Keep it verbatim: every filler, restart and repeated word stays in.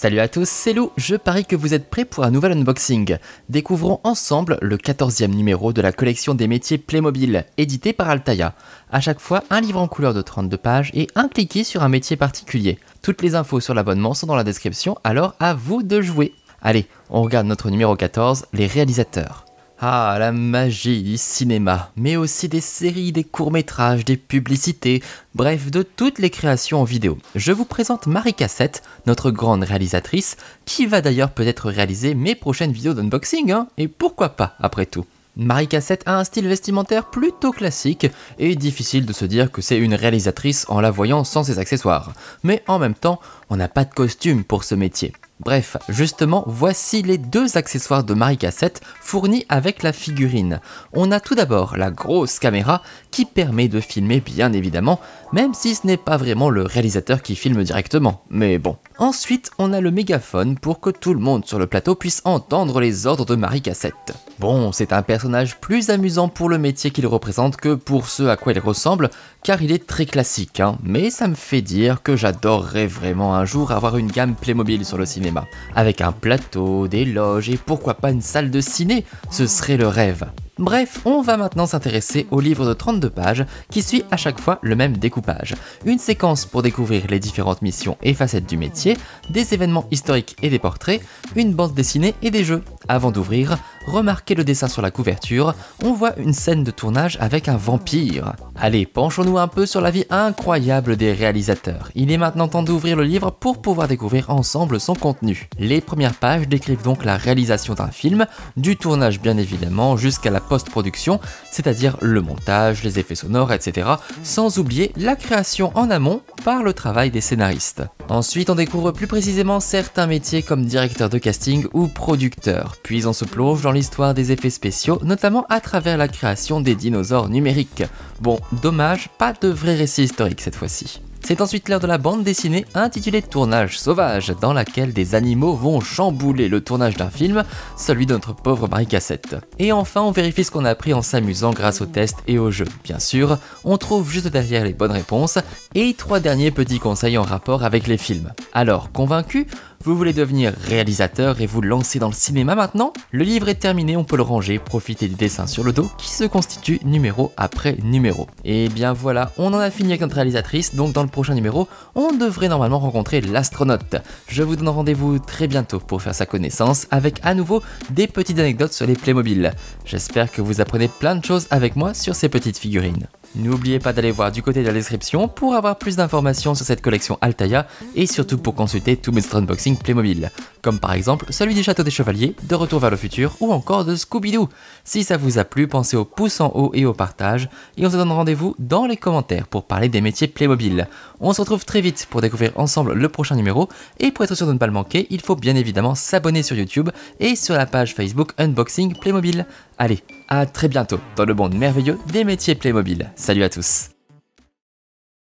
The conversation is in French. Salut à tous, c'est Lou, je parie que vous êtes prêts pour un nouvel unboxing. Découvrons ensemble le quatorzième numéro de la collection des métiers Playmobil, édité par Altaya. A chaque fois, un livre en couleur de trente-deux pages et un cliquet sur un métier particulier. Toutes les infos sur l'abonnement sont dans la description, alors à vous de jouer. Allez, on regarde notre numéro quatorze, les réalisateurs. Ah, la magie du cinéma, mais aussi des séries, des courts-métrages, des publicités, bref, de toutes les créations en vidéo. Je vous présente Marie Cassette, notre grande réalisatrice, qui va d'ailleurs peut-être réaliser mes prochaines vidéos d'unboxing, hein, et pourquoi pas, après tout. Marie Cassette a un style vestimentaire plutôt classique, et difficile de se dire que c'est une réalisatrice en la voyant sans ses accessoires. Mais en même temps, on n'a pas de costume pour ce métier. Bref, justement, voici les deux accessoires de Marie Cassette fournis avec la figurine. On a tout d'abord la grosse caméra qui permet de filmer bien évidemment, même si ce n'est pas vraiment le réalisateur qui filme directement, mais bon. Ensuite, on a le mégaphone pour que tout le monde sur le plateau puisse entendre les ordres de Marie Cassette. Bon, c'est un personnage plus amusant pour le métier qu'il représente que pour ce à quoi il ressemble, car il est très classique, hein, mais ça me fait dire que j'adorerais vraiment un jour avoir une gamme Playmobil sur le cinéma. Avec un plateau, des loges et pourquoi pas une salle de ciné, ce serait le rêve. Bref, on va maintenant s'intéresser au livre de trente-deux pages qui suit à chaque fois le même découpage. Une séquence pour découvrir les différentes missions et facettes du métier, des événements historiques et des portraits, une bande dessinée et des jeux. Avant d'ouvrir, remarquez le dessin sur la couverture, on voit une scène de tournage avec un vampire. Allez, penchons-nous un peu sur la vie incroyable des réalisateurs. Il est maintenant temps d'ouvrir le livre pour pouvoir découvrir ensemble son contenu. Les premières pages décrivent donc la réalisation d'un film, du tournage bien évidemment jusqu'à la post-production, c'est-à-dire le montage, les effets sonores, et cetera, sans oublier la création en amont par le travail des scénaristes. Ensuite, on découvre plus précisément certains métiers comme directeur de casting ou producteur, puis on se plonge dans l'histoire des effets spéciaux, notamment à travers la création des dinosaures numériques. Bon, dommage, pas de vrai récit historique cette fois-ci. C'est ensuite l'heure de la bande dessinée intitulée Tournage Sauvage, dans laquelle des animaux vont chambouler le tournage d'un film, celui de notre pauvre Marie Cassette. Et enfin, on vérifie ce qu'on a appris en s'amusant grâce aux tests et aux jeux. Bien sûr, on trouve juste derrière les bonnes réponses, et trois derniers petits conseils en rapport avec les films. Alors, convaincu? Vous voulez devenir réalisateur et vous lancer dans le cinéma maintenant? Le livre est terminé, on peut le ranger, profiter des dessins sur le dos qui se constituent numéro après numéro. Et bien voilà, on en a fini avec notre réalisatrice, donc dans le prochain numéro, on devrait normalement rencontrer l'astronaute. Je vous donne rendez-vous très bientôt pour faire sa connaissance avec à nouveau des petites anecdotes sur les Playmobil. J'espère que vous apprenez plein de choses avec moi sur ces petites figurines. N'oubliez pas d'aller voir du côté de la description pour avoir plus d'informations sur cette collection Altaya et surtout pour consulter tous mes unboxings Playmobil, comme par exemple celui du Château des Chevaliers, de Retour vers le futur ou encore de Scooby-Doo. Si ça vous a plu, pensez au pouce en haut et au partage et on se donne rendez-vous dans les commentaires pour parler des métiers Playmobil. On se retrouve très vite pour découvrir ensemble le prochain numéro et pour être sûr de ne pas le manquer, il faut bien évidemment s'abonner sur YouTube et sur la page Facebook Unboxing Playmobil. Allez, à très bientôt dans le monde merveilleux des métiers Playmobil. Salut à tous!